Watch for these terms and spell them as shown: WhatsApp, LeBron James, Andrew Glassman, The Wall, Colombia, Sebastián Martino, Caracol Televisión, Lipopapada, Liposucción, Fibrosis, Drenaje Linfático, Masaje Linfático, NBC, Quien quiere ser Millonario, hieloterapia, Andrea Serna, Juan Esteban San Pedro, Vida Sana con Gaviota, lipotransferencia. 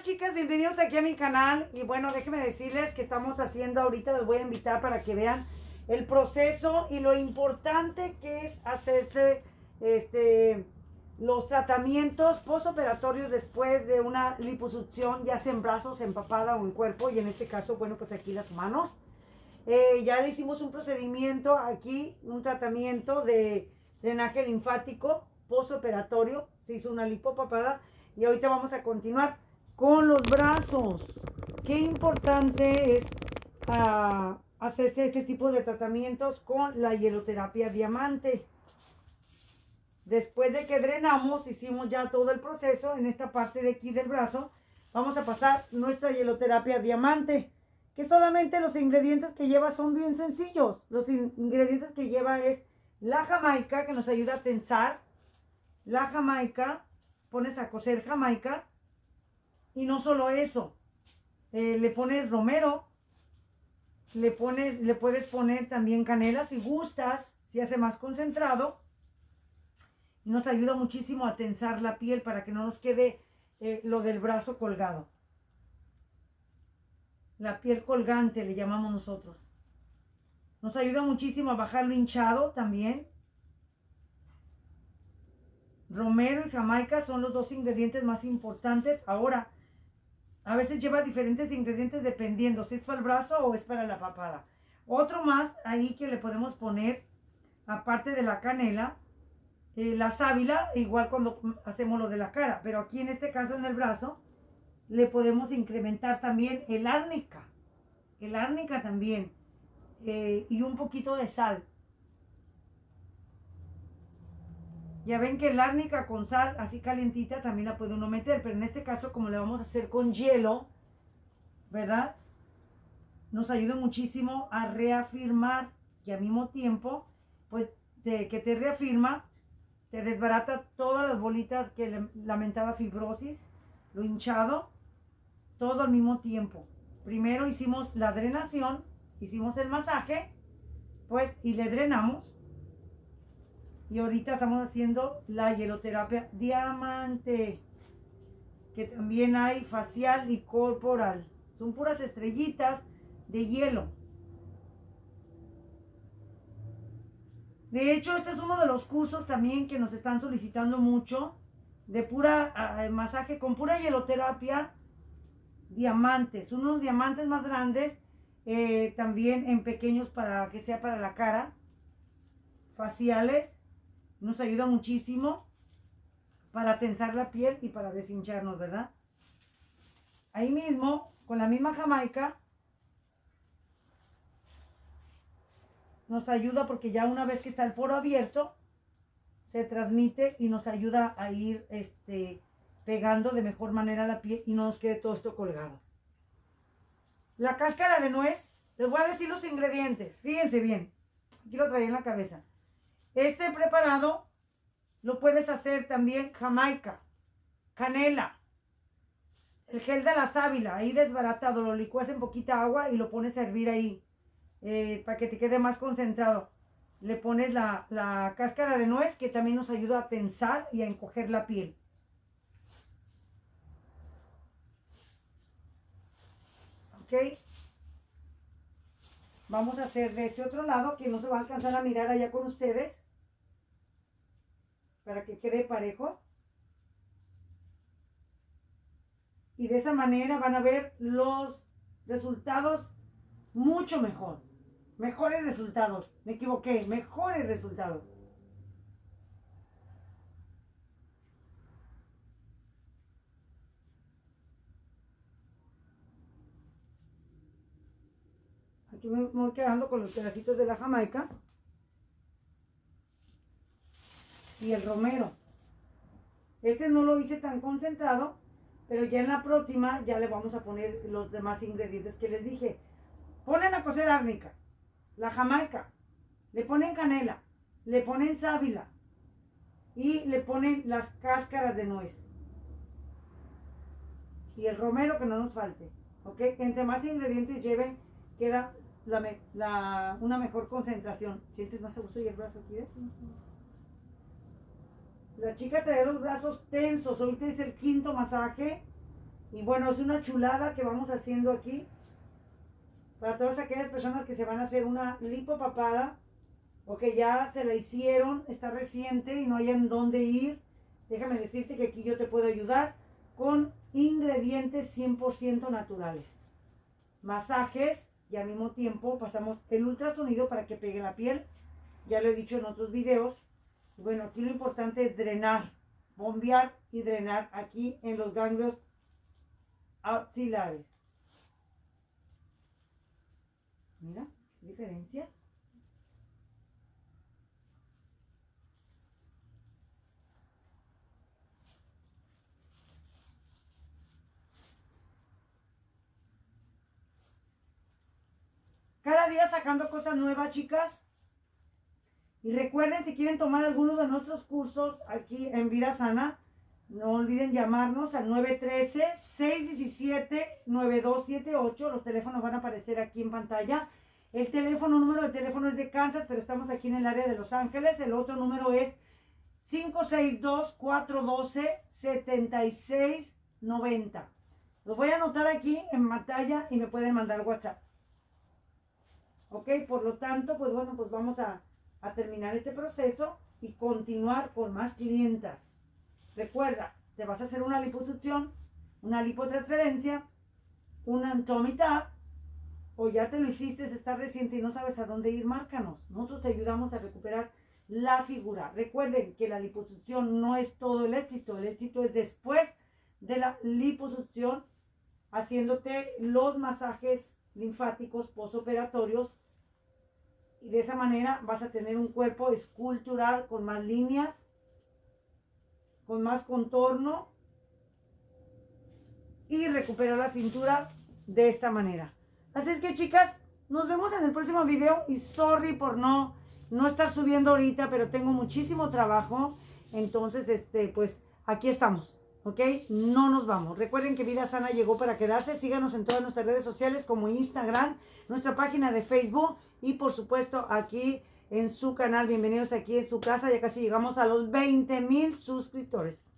tal, chicas? Bienvenidos aquí a mi canal. Y bueno, déjenme decirles que estamos haciendo ahorita, les voy a invitar para que vean el proceso y lo importante que es hacerse los tratamientos posoperatorios después de una liposucción, ya sea en brazos, en papada o en cuerpo, y en este caso, bueno, pues aquí las manos. Ya le hicimos un procedimiento aquí, un tratamiento de drenaje linfático posoperatorio, se hizo una lipopapada y ahorita vamos a continuar con los brazos. Qué importante es hacerse este tipo de tratamientos con la hieloterapia diamante. Después de que drenamos, hicimos ya todo el proceso en esta parte de aquí del brazo, vamos a pasar nuestra hieloterapia diamante. Que solamente los ingredientes que lleva son bien sencillos. Los ingredientes que lleva es la jamaica, que nos ayuda a tensar. La jamaica, pones a cocer jamaica. Y no solo eso, le pones romero. Le puedes poner también canela si gustas, si hace más concentrado. Nos ayuda muchísimo a tensar la piel para que no nos quede lo del brazo colgado. La piel colgante le llamamos nosotros. Nos ayuda muchísimo a bajar lo hinchado también. Romero y jamaica son los dos ingredientes más importantes. Ahora, a veces lleva diferentes ingredientes dependiendo si es para el brazo o es para la papada. Otro más ahí que le podemos poner, aparte de la canela, la sábila, igual cuando hacemos lo de la cara. Pero aquí en este caso en el brazo, le podemos incrementar también el árnica. El árnica también. Y un poquito de sal. Ya ven que el árnica con sal, así calientita, también la puede uno meter. Pero en este caso, como le vamos a hacer con hielo, ¿verdad? Nos ayuda muchísimo a reafirmar. Y al mismo tiempo, pues, que te reafirma, te desbarata todas las bolitas que la lamentada fibrosis, lo hinchado, todo al mismo tiempo. Primero hicimos la drenación, hicimos el masaje, pues, y le drenamos. Y ahorita estamos haciendo la hieloterapia diamante, que también hay facial y corporal. Son puras estrellitas de hielo. De hecho, este es uno de los cursos también que nos están solicitando mucho, de pura masaje con pura hieloterapia diamantes, unos diamantes más grandes, también en pequeños para que sea para la cara, faciales. Nos ayuda muchísimo para tensar la piel y para deshincharnos, ¿verdad? Ahí mismo, con la misma jamaica, nos ayuda porque ya una vez que está el poro abierto, se transmite y nos ayuda a ir pegando de mejor manera la piel y no nos quede todo esto colgado. La cáscara de nuez, les voy a decir los ingredientes, fíjense bien, aquí lo traía en la cabeza. Este preparado lo puedes hacer también jamaica, canela, el gel de la sábila, ahí desbaratado, lo licuas en poquita agua y lo pones a hervir ahí. Para que te quede más concentrado, le pones la cáscara de nuez, que también nos ayuda a tensar y a encoger la piel. Ok, vamos a hacer de este otro lado, que no se va a alcanzar a mirar allá con ustedes, para que quede parejo, y de esa manera van a ver los resultados mucho mejor. Mejores resultados, me equivoqué, mejores resultados. Aquí me voy quedando con los pedacitos de la jamaica y el romero. Este no lo hice tan concentrado, pero ya en la próxima ya le vamos a poner los demás ingredientes que les dije. Ponen a cocer árnica, la jamaica, le ponen canela, le ponen sábila y le ponen las cáscaras de nuez. Y el romero que no nos falte, ¿ok? Entre más ingredientes lleven, queda una mejor concentración. ¿Sientes más a gusto y el brazo aquí? La chica trae los brazos tensos, ahorita es el quinto masaje Y bueno, es una chulada que vamos haciendo aquí para todas aquellas personas que se van a hacer una lipopapada o que ya se la hicieron, está reciente y no hayan dónde ir. Déjame decirte que aquí yo te puedo ayudar con ingredientes 100% naturales. Masajes y al mismo tiempo pasamos el ultrasonido para que pegue la piel. Ya lo he dicho en otros videos. Bueno, aquí lo importante es drenar, bombear y drenar aquí en los ganglios axilares. Mira, ¿qué diferencia? Cada día sacando cosas nuevas, chicas. Y recuerden, si quieren tomar alguno de nuestros cursos aquí en Vida Sana, no olviden llamarnos al 913-617-9278. Los teléfonos van a aparecer aquí en pantalla. El teléfono, número de teléfono es de Kansas, pero estamos aquí en el área de Los Ángeles. El otro número es 562-412-7690. Los voy a anotar aquí en pantalla y me pueden mandar WhatsApp. Ok, por lo tanto, pues bueno, pues vamos a terminar este proceso y continuar con más clientas. Recuerda, te vas a hacer una liposucción, una lipotransferencia, una antomita, o ya te lo hiciste, está reciente y no sabes a dónde ir, márcanos. Nosotros te ayudamos a recuperar la figura. Recuerden que la liposucción no es todo el éxito es después de la liposucción, haciéndote los masajes linfáticos posoperatorios, y de esa manera vas a tener un cuerpo escultural con más líneas, con más contorno, y recuperar la cintura de esta manera. Así es que, chicas, nos vemos en el próximo video. Y sorry por no estar subiendo ahorita, pero tengo muchísimo trabajo. Entonces, pues aquí estamos, ¿ok? No nos vamos. Recuerden que Vida Sana llegó para quedarse. Síganos en todas nuestras redes sociales como Instagram, nuestra página de Facebook y por supuesto aquí en su canal. Bienvenidos aquí en su casa. Ya casi llegamos a los 20,000 suscriptores.